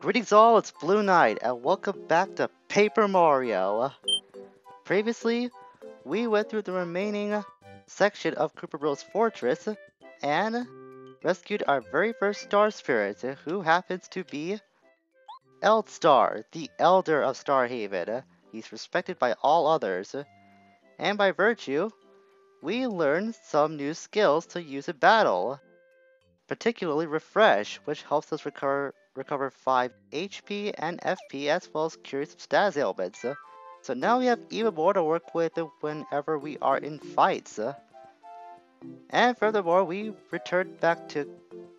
Greetings all, it's Blue Knight, and welcome back to Paper Mario. Previously, we went through the remaining section of Koopa Bros' fortress and rescued our very first star spirit, who happens to be Eldstar, the elder of Starhaven. He's respected by all others, and by virtue, we learned some new skills to use in battle, particularly Refresh, which helps us recover 5 HP and FP as well as cure some status ailments. So now we have even more to work with whenever we are in fights. And furthermore, we returned back to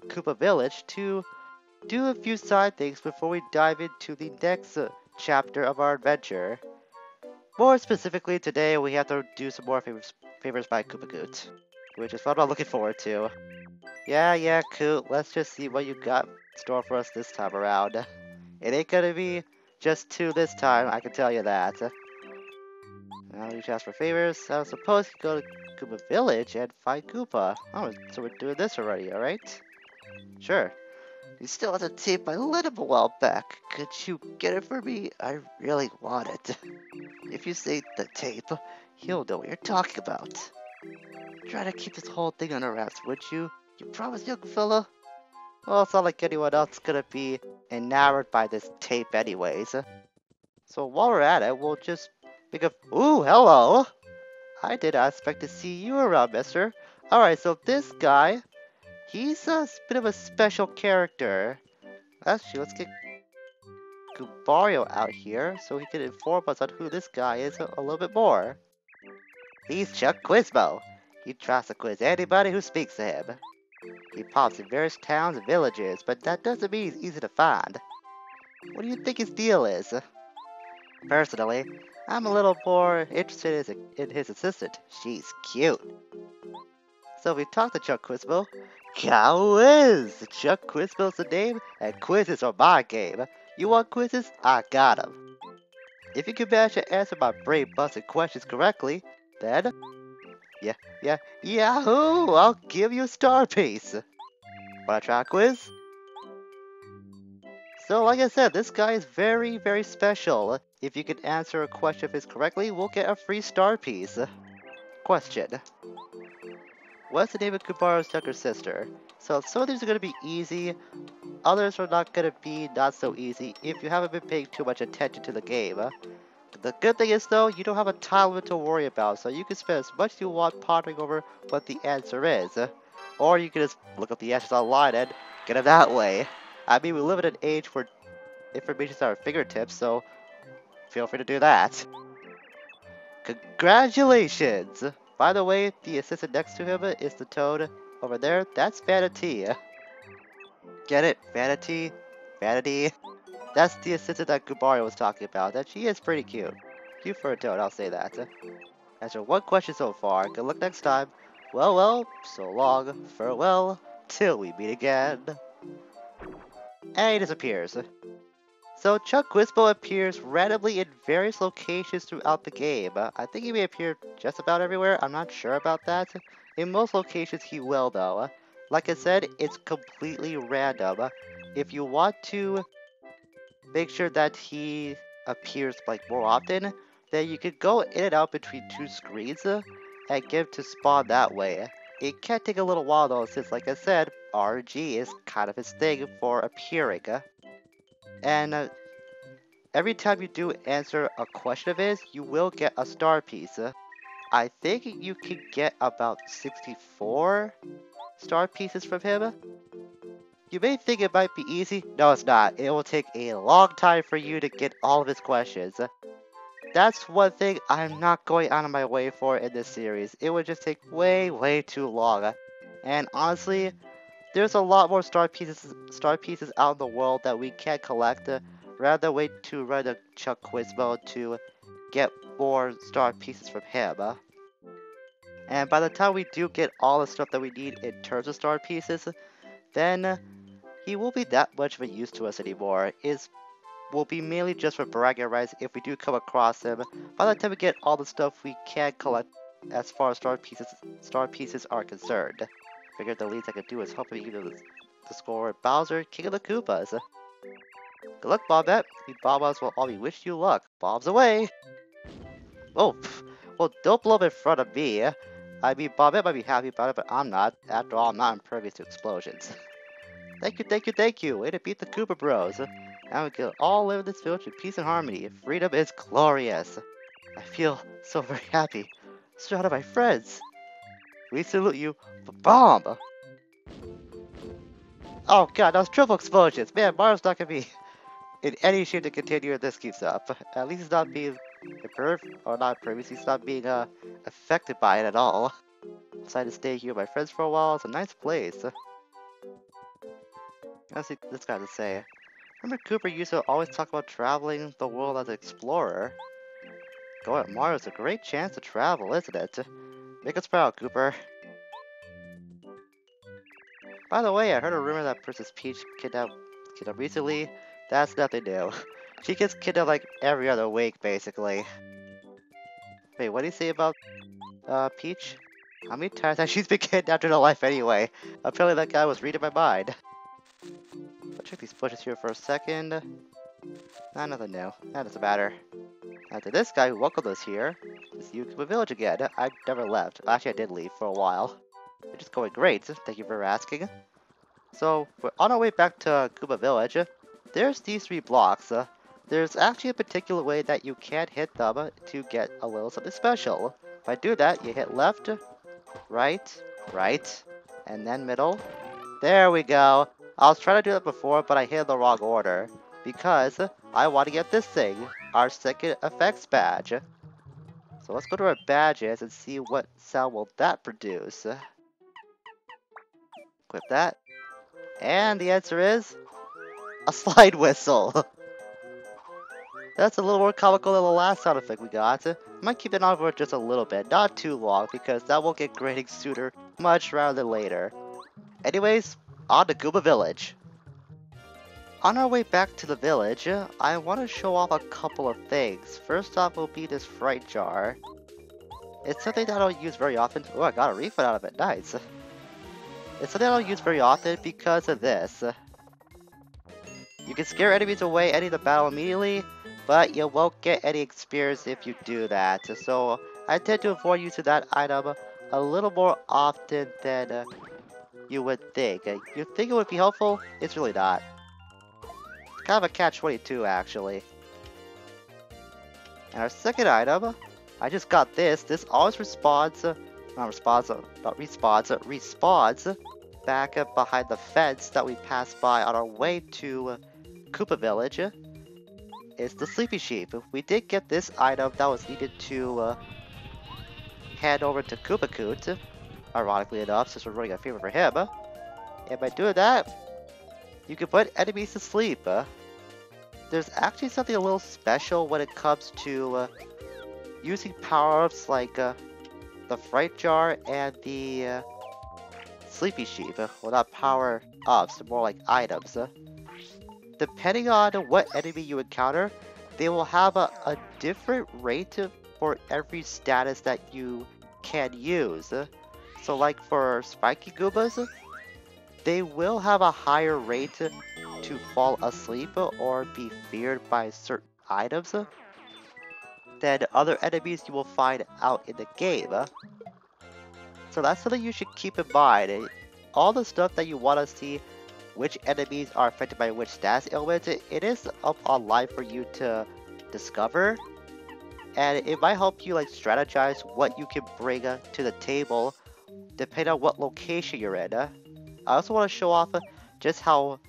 Koopa Village to do a few side things before we dive into the next chapter of our adventure. More specifically, today we have to do some more favors by Koopa Koot, which is what I'm looking forward to. Yeah, Koot, let's just see what you got in store for us this time around. It ain't gonna be just two this time, I can tell you that. Now you ask for favors, I suppose you go to Koopa Village and find Koopa. Oh, so we're doing this already, alright? Sure. You still have to tape my lid a while back. Could you get it for me? I really want it. If you say the tape, he'll know what you're talking about. Try to keep this whole thing under wraps, would you? You promise, young fella? Well, it's not like anyone else is gonna be enamored by this tape anyways. So while we're at it, we'll just pick up— Ooh, hello! I did not expect to see you around, mister. Alright, so this guy, he's a bit of a special character. Actually, let's get Goombario out here so he can inform us on who this guy is a little bit more. He's Chuck Quizmo. He tries to quiz anybody who speaks to him. He pops in various towns and villages, but that doesn't mean he's easy to find. What do you think his deal is? Personally, I'm a little more interested in his assistant. She's cute. So we talked to Chuck Quizmo. Quiz! Chuck Quizmo's the name, and quizzes are my game. You want quizzes? I got 'em. If you can manage to answer my brain-busting questions correctly, then... Yahoo! I'll give you a star piece! Wanna try a quiz? So, like I said, this guy is very, very special. If you can answer a question of his correctly, we'll get a free star piece. Question. What's the name of Kubaro's younger sister? So, some of these are gonna be easy, others are not gonna be not so easy if you haven't been paying too much attention to the game. The good thing is, though, you don't have a time limit to worry about, so you can spend as much as you want pondering over what the answer is. Or you can just look up the answers online and get them that way. I mean, we live in an age where information is at our fingertips, so feel free to do that. Congratulations! By the way, the assistant next to him is the toad over there. That's Vanity. Get it? Vanity? Vanity? That's the assistant that Kubaro was talking about, and she is pretty cute. Cute for a toad, I'll say that. Answer one question so far, good luck next time. Well, so long, farewell, till we meet again. And he disappears. So Chuck Quizmo appears randomly in various locations throughout the game. I think he may appear just about everywhere, I'm not sure about that. In most locations he will though. Like I said, it's completely random. If you want to make sure that he appears like more often, then you can go in and out between two screens and get him to spawn that way. It can take a little while though, since like I said, RNG is kind of his thing for appearing. And every time you do answer a question of his, you will get a star piece. I think you can get about 64 star pieces from him. You may think it might be easy. No, it's not. It will take a long time for you to get all of his questions. That's one thing I'm not going out of my way for in this series. It would just take way, way too long. And honestly, there's a lot more star pieces out in the world that we can collect. Rather than wait to run a Chuck Quizmo to get more star pieces from him. And by the time we do get all the stuff that we need in terms of star pieces, then he won't be that much of a use to us anymore. It will be mainly just for bragging rights if we do come across him. By the time we get all the stuff we can collect as far as star pieces are concerned. Figure the least I could do is help him either the score Bowser, King of the Koopas. Good luck, Bombette. You Bombas will always wish you luck. Bombs away! Oh, well, don't blow up in front of me. I mean, Bombette might be happy about it, but I'm not. After all, I'm not impervious to explosions. Thank you. Way to beat the Koopa Bros. Now we can all live in this village in peace and harmony. Freedom is glorious. I feel so very happy. Surrounded by friends. We salute you, bomb! Oh god, those triple explosions. Man, Mario's not gonna be in any shape to continue if this keeps up. At least he's not being affected by it at all. I decided to stay here with my friends for a while. It's a nice place. Let's see what this guy has to say. Remember Kooper used to always talk about traveling the world as an explorer? Going to Mario's a great chance to travel, isn't it? Make us proud, Kooper. By the way, I heard a rumor that Princess Peach kidnapped recently. That's nothing new. She gets kidnapped like every other week, basically. Wait, what do you say about Peach? How many times has she been kidnapped in her life anyway? Apparently that guy was reading my mind. I'll check these bushes here for a second. Nah, nothing new. That doesn't matter. After this guy who welcomed us here, this is Goomba Village again. I never left. Actually, I did leave for a while. It's just going great. Thank you for asking. So, we're on our way back to Goomba Village. There's these three blocks. There's actually a particular way that you can hit them to get a little something special. If I do that, you hit left, right, and then middle. There we go. I was trying to do that before, but I hit the wrong order. Because I want to get this thing, our second effects badge. So let's go to our badges and see what sound will that produce. Equip that. And the answer is... a slide whistle! That's a little more comical than the last sound effect we got. Might keep it on for just a little bit, not too long, because that will get grading sooner, much rather than later. Anyways, on to Goomba Village. On our way back to the village, I want to show off a couple of things. First off will be this Fright Jar. It's something that I don't use very often. Oh, I got a refund out of it. Nice. It's something I don't use very often because of this. You can scare enemies away ending the battle immediately, but you won't get any experience if you do that. So I tend to avoid using that item a little more often than you would think. You think it would be helpful? It's really not. Kind of a catch-22, actually. And our second item, I just got this. This always respawns back up behind the fence that we passed by on our way to Koopa Village. It's the Sleepy Sheep. We did get this item that was needed to hand over to Koopa Koot, ironically enough, since we're running a favor for him. And by doing that, you can put enemies to sleep. There's actually something a little special when it comes to using power-ups like the Fright Jar and the Sleepy Sheep. Well, not power-ups, more like items. Depending on what enemy you encounter, they will have a different rate for every status that you can use. So like for Spiky Goombas, they will have a higher rate to fall asleep or be feared by certain items than other enemies you will find out in the game. So that's something you should keep in mind. All the stuff that you want to see, which enemies are affected by which status ailments, it is up online for you to discover. And it might help you like strategize what you can bring to the table depending on what location you're in. I also want to show off just how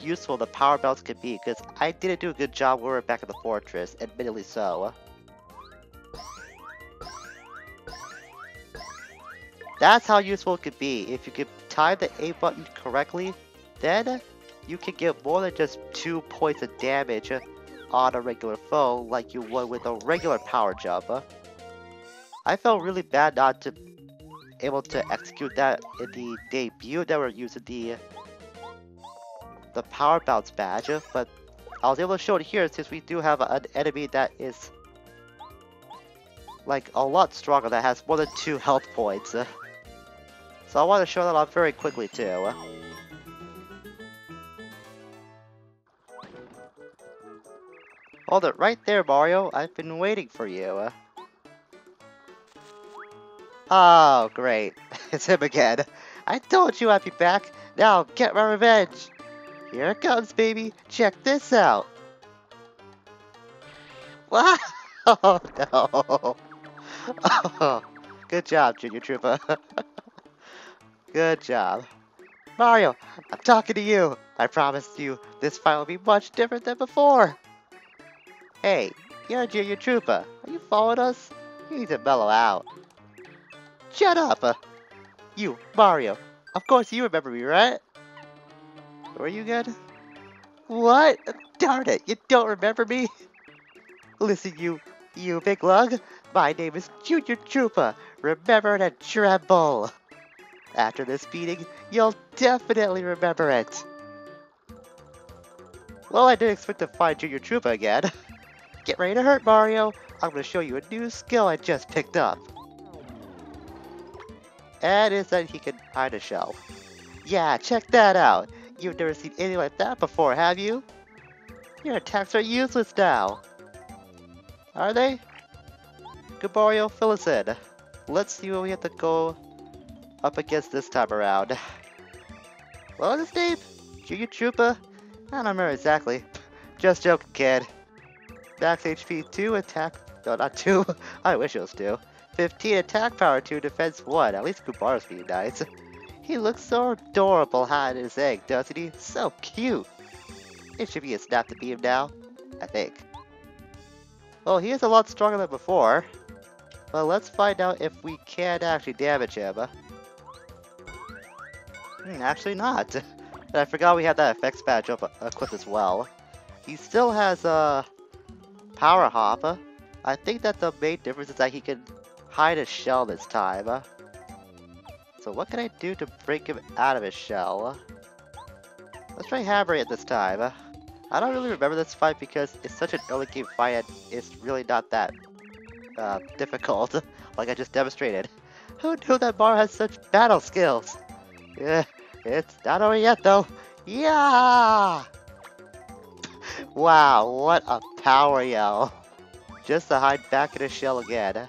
useful the power belts can be, because I didn't do a good job when we were back at the fortress, admittedly so. That's how useful it could be. If you can time the A button correctly, then you can get more than just 2 points of damage on a regular foe like you would with a regular power jump. I felt really bad not to able to execute that in the debut that we're using the power bounce badge, but I was able to show it here since we do have an enemy that is like a lot stronger, that has more than 2 health points. So I want to show that off very quickly too. Hold it right there, Mario. I've been waiting for you. Oh, great. It's him again. I told you I'd be back. Now, get my revenge. Here it comes, baby. Check this out. Wow. Oh, no. Oh. Good job, Jr. Troopa. Good job. Mario, I'm talking to you. I promised you this fight will be much different than before. Hey, you're Jr. Troopa. Are you following us? You need to mellow out. Shut up! You, Mario. Of course you remember me, right? Were you good? What? Darn it, you don't remember me? Listen, you big lug. My name is Jr. Troopa. Remember to tremble. After this beating, you'll definitely remember it. Well, I didn't expect to find Jr. Troopa again. Get ready to hurt, Mario. I'm going to show you a new skill I just picked up. And it's that he can hide a shell. Yeah, check that out. You've never seen anything like that before, have you? Your attacks are useless now. Are they? Kubaro, fill us in. Let's see what we have to go up against this time around. What was his name? Jr. Troopa? I don't remember exactly. Just joking, kid. Max HP 2, attack... No, not 2. I wish it was 2. 15 attack power, 2 defense, 1. At least Kubaro's being nice. He looks so adorable hiding his egg, doesn't he? So cute. It should be a snap to beam now, I think. Well, he is a lot stronger than before. But let's find out if we can actually damage him. Actually not. And I forgot we had that effects badge up equipped as well. He still has a power hop. I think that the main difference is that he can hide his shell this time. So what can I do to break him out of his shell? Let's try hammering it this time. I don't really remember this fight because it's such an early game fight and it's really not that difficult, like I just demonstrated. Who knew that Mario has such battle skills? Yeah. It's not over yet, though. Yeah! Wow, what a power yell. Just to hide back in his shell again.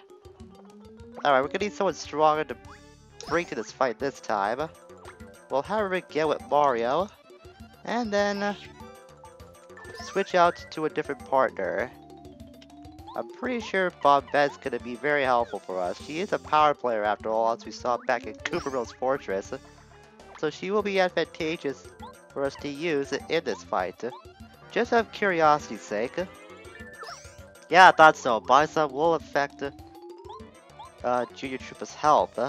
Alright, we're gonna need someone stronger to bring to this fight this time. We'll have a get with Mario. And then... switch out to a different partner. I'm pretty sure Bombette's gonna be very helpful for us. She is a power player after all, as we saw back in Koopa Bros Fortress. So she will be advantageous for us to use in this fight. Just out of curiosity's sake. Yeah, I thought so. Bison will affect Junior Troopa's health.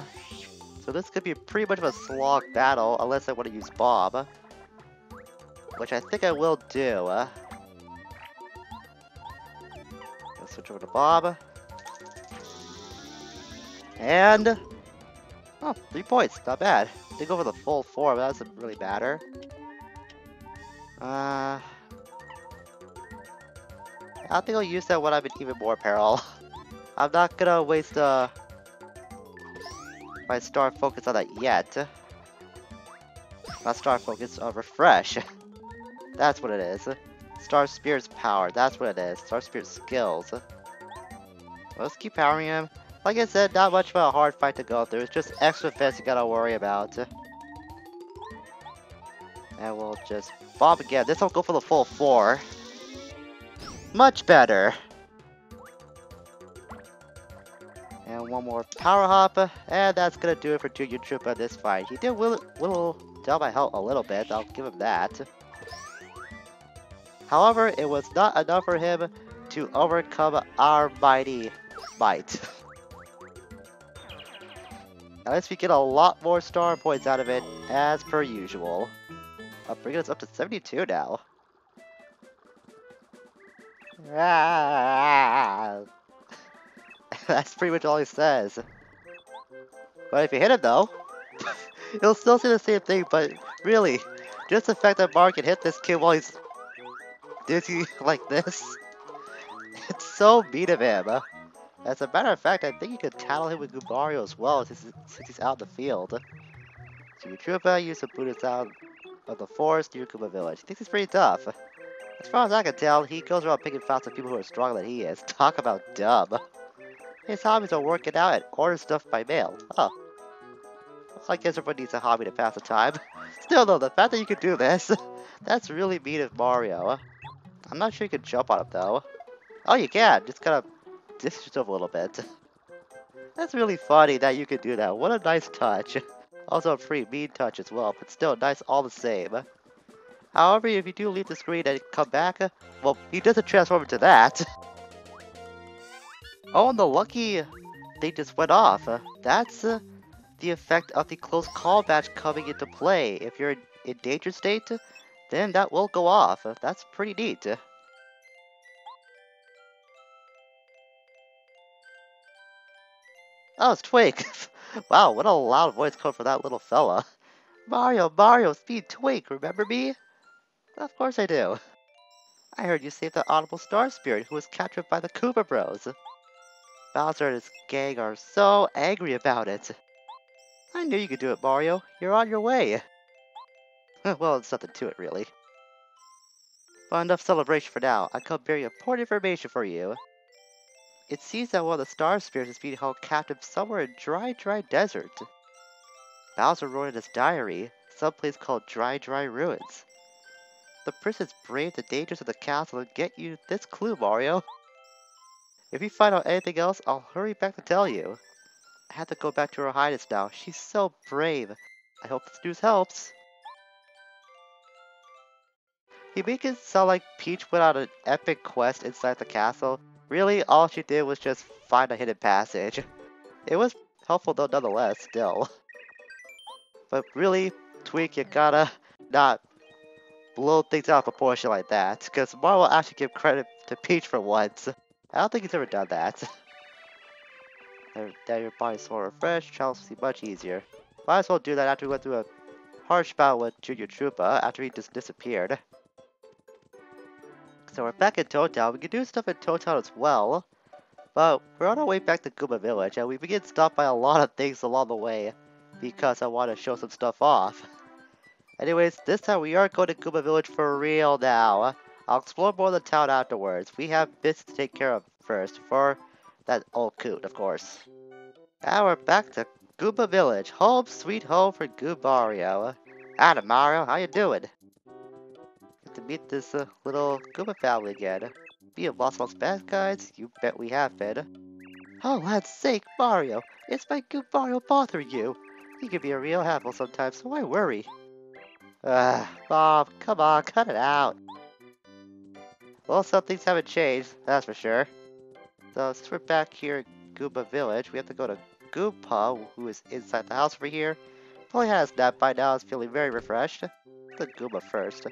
So this could be pretty much of a slog battle, unless I want to use Bob. Which I think I will do. Let's switch over to Bob. And... oh, 3 points, not bad. I think over the full 4, but that doesn't really matter. I think I'll use that when I'm in even more peril. I'm not gonna waste my star focus on that yet. Not star focus, refresh. That's what it is. Star Spirit's power, that's what it is. Star Spirit skills. Let's keep powering him. Like I said, not much of a hard fight to go through, it's just extra defense you gotta worry about. And we'll just bomb again. This will go for the full 4. Much better! And one more power hop, and that's gonna do it for Jr. Troopa this fight. He did whittle down my health a little bit, I'll give him that. However, it was not enough for him to overcome our mighty might. At least we get a lot more star points out of it, as per usual. I'm bringing us up to 72 now. Ah. That's pretty much all he says. But if you hit him though, he'll still say the same thing, but really, just the fact that Mario can hit this kid while he's dizzy like this, it's so mean of him. As a matter of fact, I think you could tattle him with Goombario as well, since he's out in the field. Jr. Troopa used to boot us out of the forest near Goomba Village. I think he's pretty tough. As far as I can tell, he goes around picking fights with people who are stronger than he is. Talk about dumb. His hobbies are working out and order stuff by mail. Oh. I guess everyone needs a hobby to pass the time. Still though, the fact that you can do this, that's really mean of Mario. I'm not sure you can jump on him though. Oh, you can! Just kind of distance yourself a little bit. That's really funny that you can do that. What a nice touch. Also a pretty mean touch as well, but still nice all the same. However, if you do leave the screen and come back, well, he doesn't transform into that. Oh, and the lucky thing just went off. That's the effect of the close call match coming into play. If you're in danger state, then that will go off. That's pretty neat. Oh, it's Twink. Wow, what a loud voice code for that little fella. Mario, Mario, Speed Twink, remember me? Of course I do. I heard you saved the Audible Star Spirit who was captured by the Koopa Bros. Bowser and his gang are so angry about it. I knew you could do it, Mario. You're on your way. Well, it's nothing to it, really. But enough celebration for now. I've got very important information for you. It seems that one of the Star Spirits is being held captive somewhere in Dry Dry Desert. Bowser wrote in his diary, someplace called Dry Dry Ruins. The prisoners brave the dangers of the castle and get you this clue, Mario. If you find out anything else, I'll hurry back to tell you. I have to go back to her highness now. She's so brave. I hope this news helps. He makes it sound like Peach went on an epic quest inside the castle. Really, all she did was just find a hidden passage. It was helpful though nonetheless, still. But really, Twink, you gotta not blow things out of proportion like that, because Mario will actually give credit to Peach for once. I don't think he's ever done that. Now your body's so refreshed, travel will be much easier. Might as well do that after we went through a harsh battle with Jr. Troopa after he just disappeared. So we're back in Toad Town. We can do stuff in Toad Town as well, but we're on our way back to Goomba Village, and we begin stopped by a lot of things along the way because I want to show some stuff off. Anyways, this time we are going to Goomba Village for real now. I'll explore more of the town afterwards. We have bits to take care of first for that old coot, of course. Now we're back to Goomba Village. Home sweet home for Goombario. Adam Mario, how you doing? Get to meet this little Goomba family again. Be a boss amongst bad guys? You bet we have been. Oh, lad's sake, Mario. It's my Goombario bothering you. He can be a real handful sometimes, so why worry? Bob, come on, cut it out. Well, some things haven't changed, that's for sure. So, since we're back here at Goomba Village, we have to go to Goompa, who is inside the house over here. Probably had his nap by now, is feeling very refreshed. The Goomba first.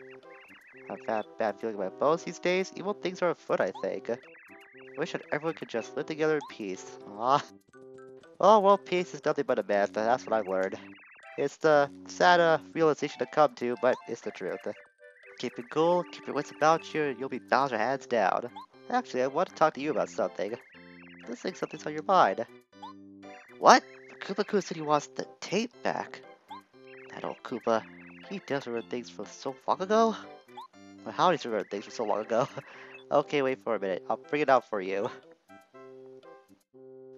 I've had a bad feeling in my bones these days. Evil things are afoot, I think. Wish that everyone could just live together in peace. Aww. Well, world peace is nothing but a myth, that's what I've learned. It's the sad realization to come to, but it's the truth. Keep it cool, keep your wits about you, and you'll be Bowser hands down. Actually, I want to talk to you about something. This thing, something's on your mind. What? Koopa Koot said he wants the tape back. That old Koopa, he does remember things from so long ago? Well, how does he remember things from so long ago? Okay, wait for a minute. I'll bring it out for you.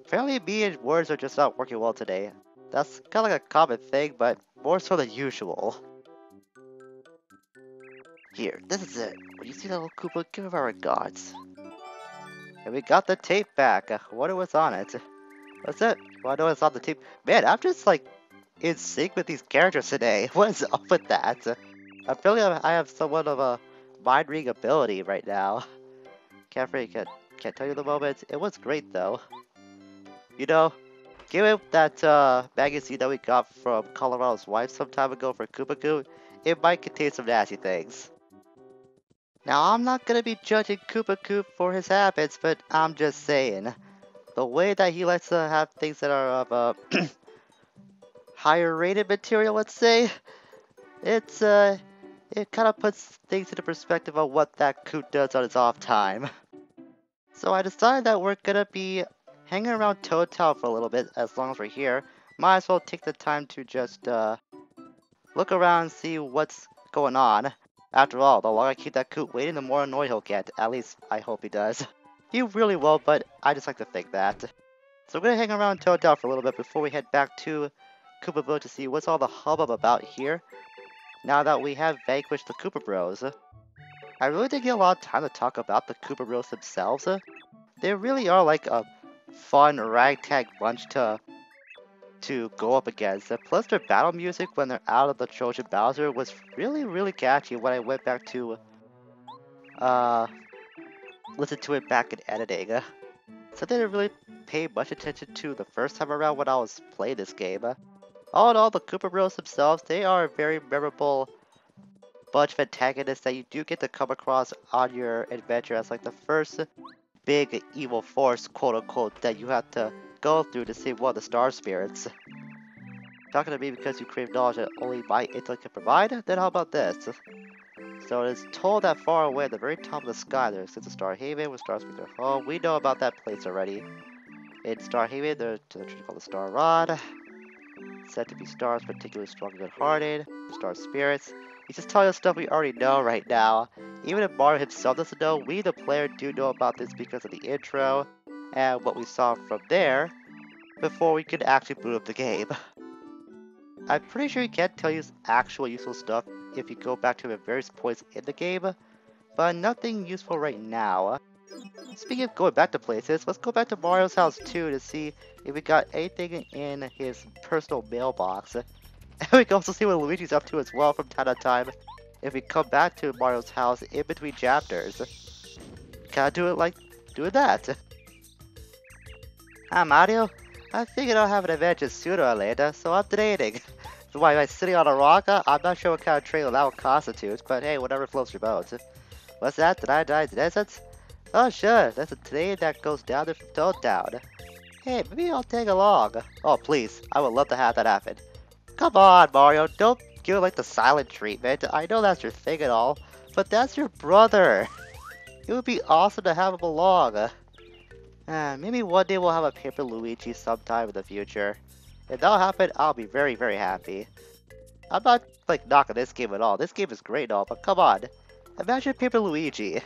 Apparently, me and words are just not working well today. That's kind of like a common thing, but more so than usual. Here, this is it. When you see that little Koopa, give him our regards. And we got the tape back. I wonder what's on it. What's it? Well, I know it's on the tape. Man, I'm just like in sync with these characters today. What is up with that? I feel like I have somewhat of a mind-reading ability right now. Can't tell you the moment. It was great though. You know, given that magazine that we got from Colorado's wife some time ago for Koopa Koot, it might contain some nasty things. Now, I'm not gonna be judging Koopa Koot for his habits, but I'm just saying. The way that he likes to have things that are of a higher rated material, let's say, it's, it kind of puts things into perspective on what that Koot does on his off time. So I decided that we're gonna be hanging around Toad Town for a little bit, as long as we're here. Might as well take the time to just, look around and see what's going on. After all, the longer I keep that Koot waiting, the more annoyed he'll get. At least, I hope he does. He really will, but I just like to think that. So we're gonna hang around Toad Town for a little bit before we head back to Koopa Village to see what's all the hubbub about here, now that we have vanquished the Koopa Bros. I really didn't get a lot of time to talk about the Koopa Bros themselves. They really are like a fun ragtag bunch to go up against. Plus their battle music when they're out of the Trojan Bowser was really catchy when I went back to listen to it back in editing. Something I didn't really pay much attention to the first time around when I was playing this game. All in all, the Koopa Bros themselves, they are a very memorable bunch of antagonists that you do get to come across on your adventure as like the first big evil force, quote unquote, that you have to go through to save one of the Star Spirits. Talking to me because you crave knowledge that only my intellect can provide? Then how about this? So it is told that far away at the very top of the sky there exists a Starhaven where stars make their home. We know about that place already. In Starhaven, there's a tree called the Star Rod. It's said to be stars particularly strong and good-hearted. Star Spirits. He's just telling us stuff we already know right now. Even if Mario himself doesn't know, we the player do know about this because of the intro and what we saw from there before we could actually boot up the game. I'm pretty sure he can tell you actual useful stuff if you go back to him at various points in the game, but nothing useful right now. Speaking of going back to places, let's go back to Mario's house too to see if we got anything in his personal mailbox. And we can also see what Luigi's up to as well from time to time if we come back to Mario's house in between chapters. Kinda do it like doing that. Hi Mario, I figured I'll have an adventure sooner or later, so I'm training. Why am I sitting on a rock? I'm not sure what kind of trailer that would constitute, but hey, whatever floats your boat. What's that? Dry Dry Desert? Oh sure, that's a train that goes down to Toad Town. Hey, maybe I'll tag along. Oh please, I would love to have that happen. Come on, Mario, don't give it like the silent treatment. I know that's your thing and all, but that's your brother. It would be awesome to have him along. Maybe one day we'll have a Paper Luigi sometime in the future. If that'll happen, I'll be very happy. I'm not, like, knocking this game at all. This game is great and all, but come on. Imagine Paper Luigi.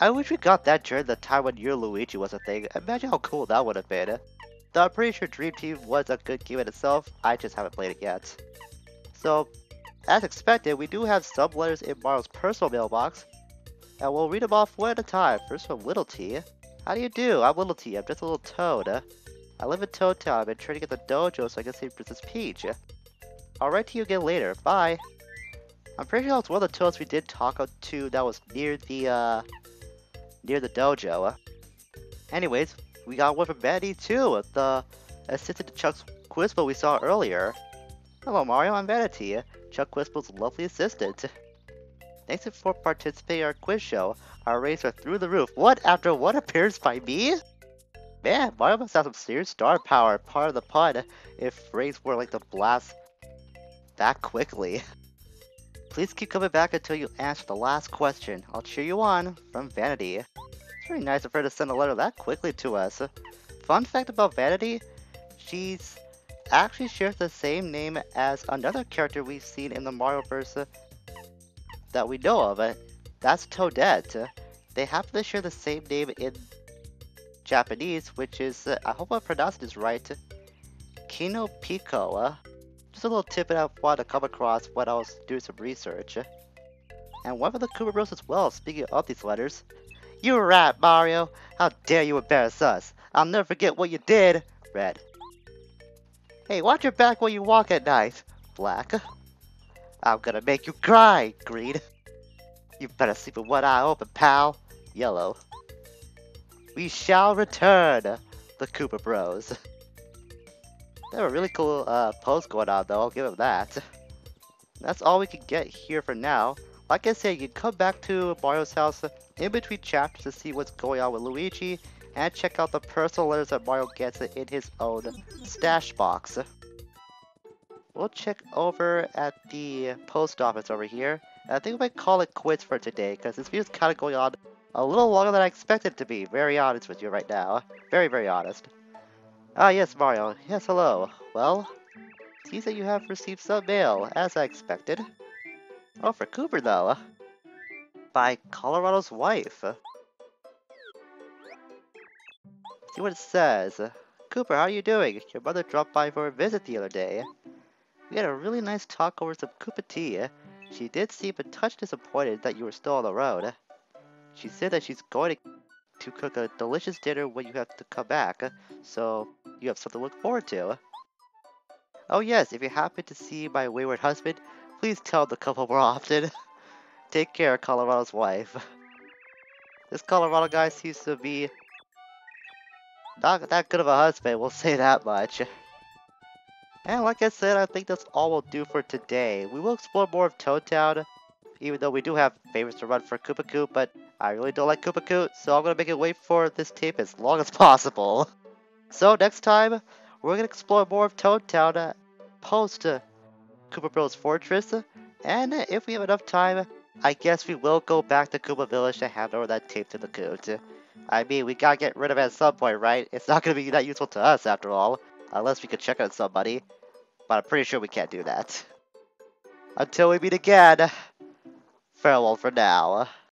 I wish we got that during the time when Your Luigi was a thing. Imagine how cool that would have been. Though I'm pretty sure Dream Team was a good game in itself. I just haven't played it yet. So, as expected, we do have some letters in Mario's personal mailbox. And we'll read them off one at a time. First from Little T. How do you do? I'm Little T. I'm just a little toad. I live in Toad Town. I've been training at the dojo so I can save Princess Peach. I'll write to you again later. Bye. I'm pretty sure that was one of the toads we did talk to that was near the dojo. Anyways, we got one from Vanity too, the assistant to Chuck's Quizmo we saw earlier. Hello Mario, I'm Vanity, Chuck Quizmo's lovely assistant. Thanks for participating in our quiz show. Our ratings are through the roof. What? After one appearance by me? Man, Mario must have some serious star power, part of the pun, if raids were like to blast that quickly. Please keep coming back until you answer the last question. I'll cheer you on, from Vanity. It's really nice of her to send a letter that quickly to us. Fun fact about Vanity, she's actually shares the same name as another character we've seen in the Marioverse that we know of. That's Toadette. They happen to share the same name in Japanese, which is, I hope I pronounced this right, Kino Pico. Just a little tidbit I wanted to come across when I was doing some research. And one of the Koopa Bros as well, speaking of these letters. You were right, Mario! How dare you embarrass us! I'll never forget what you did! Red. Hey, watch your back while you walk at night! Black. I'm gonna make you cry! Green. You better sleep with one eye open, pal! Yellow. We shall return, the Koopa Bros. They have a really cool post going on though, I'll give them that. That's all we can get here for now. Like I said, you can come back to Mario's house in between chapters to see what's going on with Luigi, and check out the personal letters that Mario gets in his own stash box. We'll check over at the post office over here, and I think we might call it quits for today, because this video's kind of going on a little longer than I expected it to be, very honest with you right now. Very honest. Ah yes, Mario. Yes, hello. Well, it seems that you have received some mail, as I expected. Oh, for Kooper though. by Colorado's wife. See what it says. Kooper, how are you doing? Your mother dropped by for a visit the other day. We had a really nice talk over some Koopa tea. She did seem a touch disappointed that you were still on the road. She said that she's going to cook a delicious dinner when you have to come back, so you have something to look forward to. Oh yes, if you happen to see my wayward husband, please tell the couple more often. Take care, Colorado's wife. This Kolorado guy seems to be not that good of a husband, we'll say that much. And like I said, I think that's all we'll do for today. We will explore more of Toad Town, even though we do have favorites to run for Koopa Koot, but I really don't like Koopa Koot, so I'm gonna make it wait for this tape as long as possible. So next time, we're gonna explore more of Toad Town, post Koopa Bros Fortress, and if we have enough time, I guess we will go back to Goomba Village to hand over that tape to the Koot. I mean, we gotta get rid of it at some point, right? It's not gonna be that useful to us after all, unless we could check on somebody. But I'm pretty sure we can't do that. Until we meet again, farewell for now.